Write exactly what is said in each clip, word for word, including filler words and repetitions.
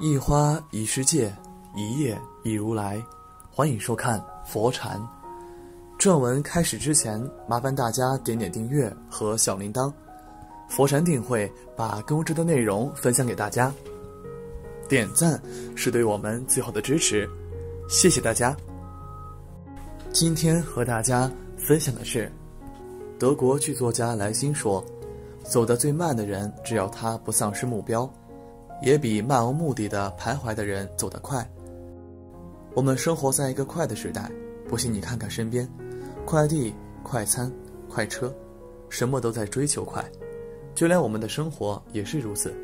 一花一世界，一叶一如来。欢迎收看佛禅。正文开始之前，麻烦大家点点订阅和小铃铛。佛禅定会把更优质的内容分享给大家，点赞是对我们最好的支持，谢谢大家。今天和大家分享的是，德国剧作家莱辛说：“走得最慢的人，只要他不丧失目标。”也比漫无目的的徘徊的人走得快。我们生活在一个快的时代，不信你看看身边，快递、快餐、快车，什么都在追求快，就连我们的生活也是如此。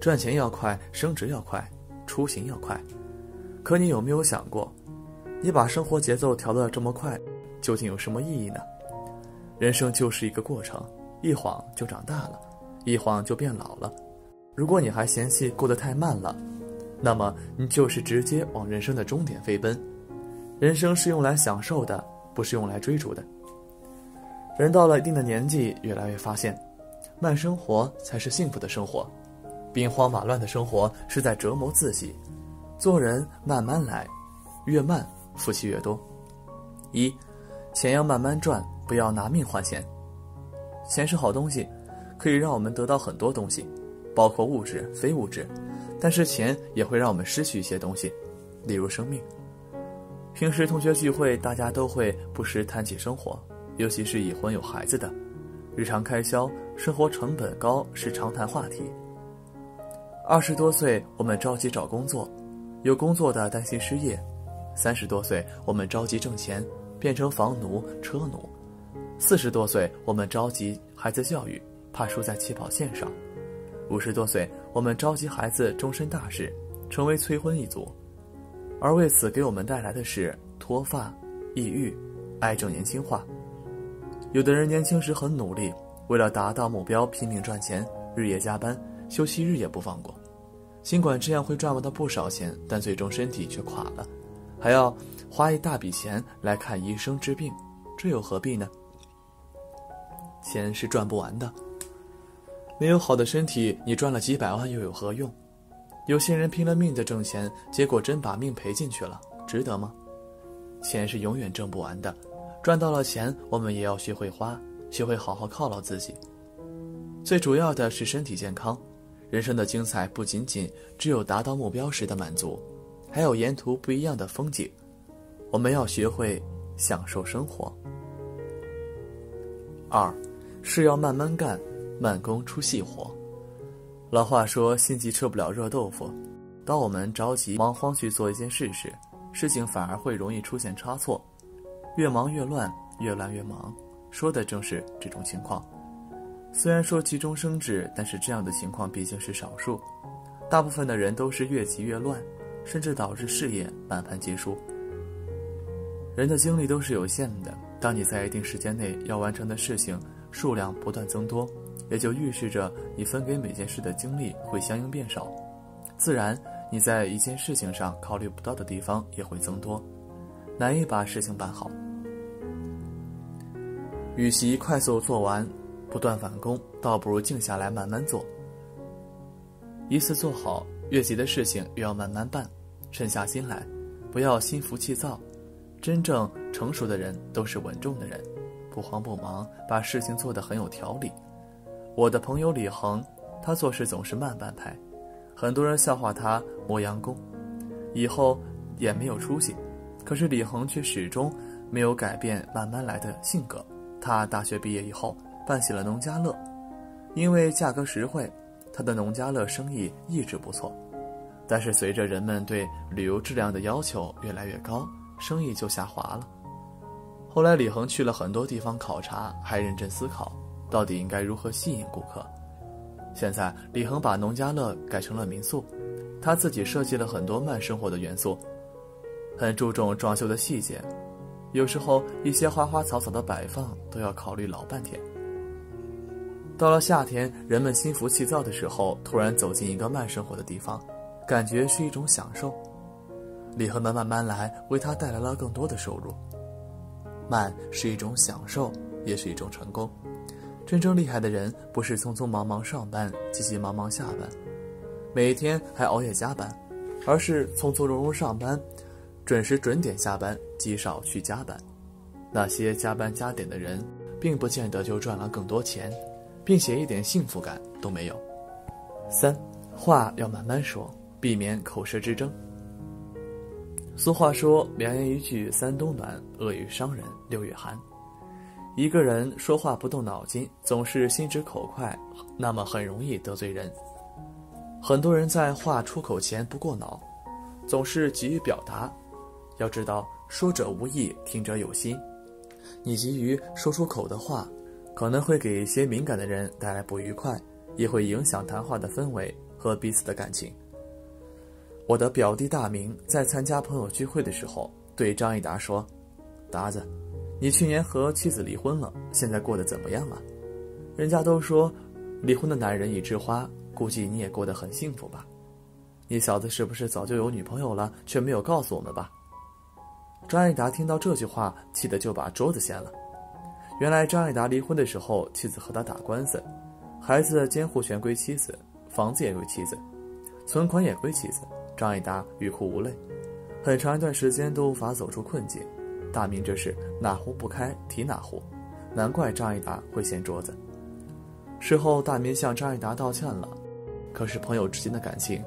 赚钱要快，升职要快，出行要快。可你有没有想过，你把生活节奏调得这么快，究竟有什么意义呢？人生就是一个过程，一晃就长大了，一晃就变老了。如果你还嫌弃过得太慢了，那么你就是直接往人生的终点飞奔。人生是用来享受的，不是用来追逐的。人到了一定的年纪，越来越发现，慢生活才是幸福的生活，兵荒马乱的生活是在折磨自己。做人慢慢来，越慢福气越多。一，钱要慢慢赚，不要拿命换钱。钱是好东西，可以让我们得到很多东西，包括物质、非物质，但是钱也会让我们失去一些东西，例如生命。平时同学聚会，大家都会不时谈起生活，尤其是已婚有孩子的，日常开销、生活成本高是常谈话题。二十多岁，我们着急找工作，有工作的担心失业；三十多岁，我们着急挣钱，变成房奴、车奴；四十多岁，我们着急孩子教育，怕输在起跑线上。五十多岁，我们着急孩子终身大事，成为催婚一族，而为此给我们带来的是脱发、抑郁、癌症年轻化。有的人年轻时很努力，为了达到目标拼命赚钱，日夜加班，休息日也不放过。尽管这样会赚到不少钱，但最终身体却垮了，还要花一大笔钱来看医生治病，这又何必呢？钱是赚不完的。没有好的身体，你赚了几百万又有何用？有些人拼了命的挣钱，结果真把命赔进去了，值得吗？钱是永远挣不完的，赚到了钱，我们也要学会花，学会好好犒劳自己。最主要的是身体健康。人生的精彩不仅仅只有达到目标时的满足，还有沿途不一样的风景。我们要学会享受生活。二，是要慢慢干。慢工出细活。老话说，心急吃不了热豆腐。当我们着急忙慌去做一件事时，事情反而会容易出现差错，越忙越乱，越乱越忙，说的正是这种情况。虽然说急中生智，但是这样的情况毕竟是少数，大部分的人都是越急越乱，甚至导致事业满盘皆输。人的精力都是有限的，当你在一定时间内要完成的事情数量不断增多，也就预示着你分给每件事的精力会相应变少，自然你在一件事情上考虑不到的地方也会增多，难以把事情办好。与其快速做完，不断返工，倒不如静下来慢慢做，一次做好。越急的事情越要慢慢办，沉下心来，不要心浮气躁。真正成熟的人都是稳重的人，不慌不忙，把事情做得很有条理。我的朋友李恒，他做事总是慢半拍，很多人笑话他磨洋工，以后也没有出息。可是李恒却始终没有改变慢慢来的性格。他大学毕业以后办起了农家乐，因为价格实惠，他的农家乐生意一直不错。但是随着人们对旅游质量的要求越来越高，生意就下滑了。后来李恒去了很多地方考察，还认真思考到底应该如何吸引顾客。现在李恒把农家乐改成了民宿，他自己设计了很多慢生活的元素，很注重装修的细节，有时候一些花花草草的摆放都要考虑老半天。到了夏天，人们心浮气躁的时候，突然走进一个慢生活的地方，感觉是一种享受。李恒的慢慢来为他带来了更多的收入。慢是一种享受，也是一种成功。真正厉害的人，不是匆匆忙忙上班，急急忙忙下班，每天还熬夜加班，而是从从容容上班，准时准点下班，极少去加班。那些加班加点的人，并不见得就赚了更多钱，并且一点幸福感都没有。三，话要慢慢说，避免口舌之争。俗话说，良言一句三冬暖，恶语伤人六月寒。一个人说话不动脑筋，总是心直口快，那么很容易得罪人。很多人在话出口前不过脑，总是急于表达。要知道，说者无意，听者有心。你急于说出口的话，可能会给一些敏感的人带来不愉快，也会影响谈话的氛围和彼此的感情。我的表弟大明在参加朋友聚会的时候，对张一达说：“达子，你去年和妻子离婚了，现在过得怎么样啊？人家都说，离婚的男人一枝花，估计你也过得很幸福吧？你小子是不是早就有女朋友了，却没有告诉我们吧？”张一达听到这句话，气得就把桌子掀了。原来张一达离婚的时候，妻子和他打官司，孩子的监护权归妻子，房子也归妻子，存款也归妻子。张一达欲哭无泪，很长一段时间都无法走出困境。大明这是哪壶不开提哪壶，难怪张一达会掀桌子。事后大明向张一达道歉了，可是朋友之间的感情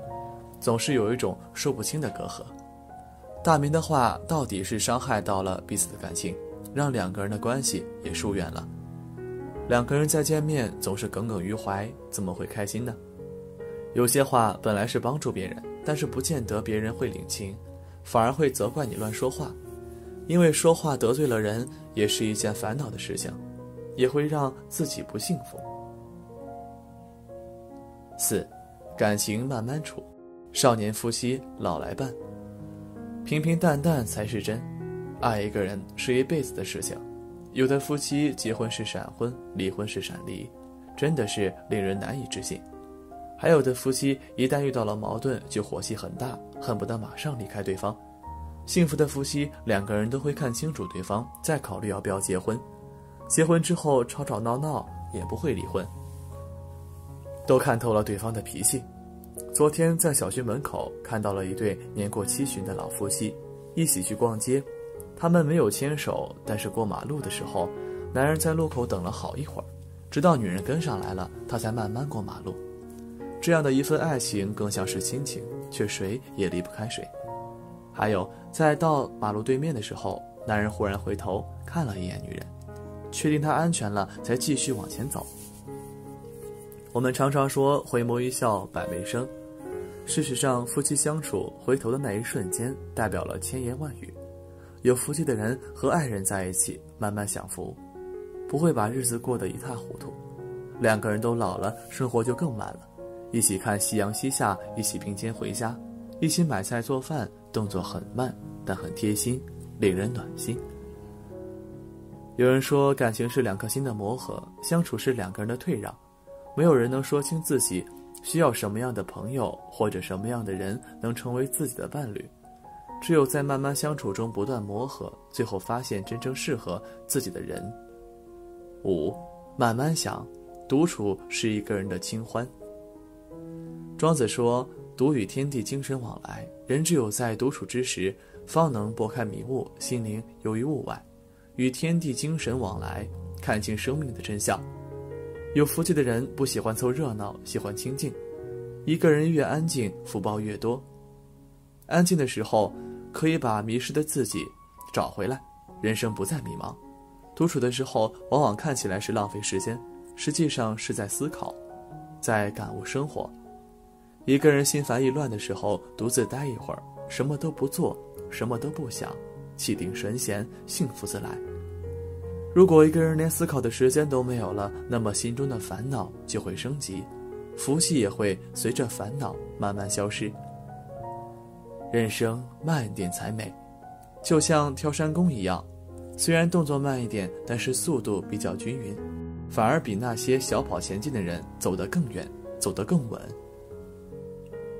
总是有一种说不清的隔阂。大明的话到底是伤害到了彼此的感情，让两个人的关系也疏远了。两个人再见面总是耿耿于怀，怎么会开心呢？有些话本来是帮助别人，但是不见得别人会领情，反而会责怪你乱说话。因为说话得罪了人，也是一件烦恼的事情，也会让自己不幸福。四，感情慢慢处，少年夫妻老来伴。平平淡淡才是真，爱一个人是一辈子的事情。有的夫妻结婚是闪婚，离婚是闪离，真的是令人难以置信。还有的夫妻一旦遇到了矛盾，就火气很大，恨不得马上离开对方。幸福的夫妻，两个人都会看清楚对方，再考虑要不要结婚。结婚之后吵吵闹闹也不会离婚，都看透了对方的脾气。昨天在小区门口看到了一对年过七旬的老夫妻一起去逛街，他们没有牵手，但是过马路的时候，男人在路口等了好一会儿，直到女人跟上来了，他才慢慢过马路。这样的一份爱情更像是亲情，却谁也离不开谁。还有，在到马路对面的时候，男人忽然回头看了一眼女人，确定她安全了，才继续往前走。我们常常说回眸一笑百媚生，事实上夫妻相处，回头的那一瞬间代表了千言万语。有福气的人和爱人在一起慢慢享福，不会把日子过得一塌糊涂。两个人都老了，生活就更慢了，一起看夕阳西下，一起并肩回家，一起买菜做饭，动作很慢，但很贴心，令人暖心。有人说，感情是两颗心的磨合，相处是两个人的退让。没有人能说清自己需要什么样的朋友，或者什么样的人能成为自己的伴侣。只有在慢慢相处中不断磨合，最后发现真正适合自己的人。五，慢慢想，独处是一个人的清欢。庄子说，独与天地精神往来，人只有在独处之时，方能拨开迷雾，心灵游于物外，与天地精神往来，看清生命的真相。有福气的人不喜欢凑热闹，喜欢清静。一个人越安静，福报越多。安静的时候，可以把迷失的自己找回来，人生不再迷茫。独处的时候，往往看起来是浪费时间，实际上是在思考，在感悟生活。一个人心烦意乱的时候，独自待一会儿，什么都不做，什么都不想，气定神闲，幸福自来。如果一个人连思考的时间都没有了，那么心中的烦恼就会升级，福气也会随着烦恼慢慢消失。人生慢点才美，就像挑山工一样，虽然动作慢一点，但是速度比较均匀，反而比那些小跑前进的人走得更远，走得更稳。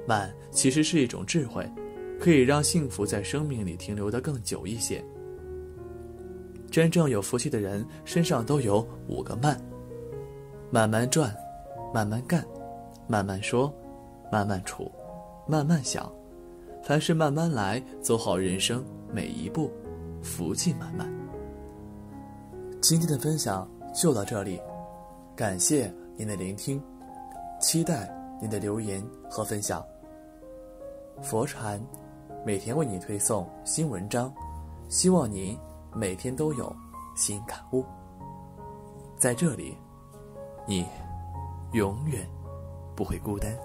慢其实是一种智慧，可以让幸福在生命里停留得更久一些。真正有福气的人身上都有五个慢：慢慢赚，慢慢干，慢慢说，慢慢处，慢慢想。凡事慢慢来，走好人生每一步，福气满满。今天的分享就到这里，感谢您的聆听，期待您的留言和分享。佛禅每天为你推送新文章，希望您每天都有新感悟。在这里，你永远不会孤单。